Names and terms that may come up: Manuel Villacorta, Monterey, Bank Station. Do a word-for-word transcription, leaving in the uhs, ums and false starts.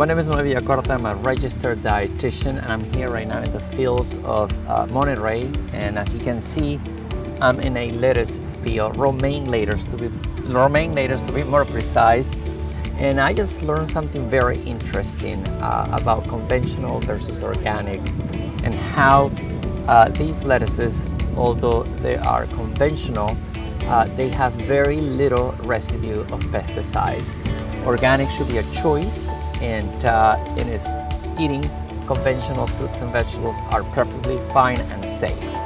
My name is Manuel Villacorta. I'm a registered dietitian, and I'm here right now in the fields of uh, Monterey. And as you can see, I'm in a lettuce field, romaine lettuce to be romaine lettuce to be more precise. And I just learned something very interesting uh, about conventional versus organic, and how uh, these lettuces, although they are conventional, uh, they have very little residue of pesticides. Organic should be a choice. And uh, in its eating, conventional fruits and vegetables are perfectly fine and safe.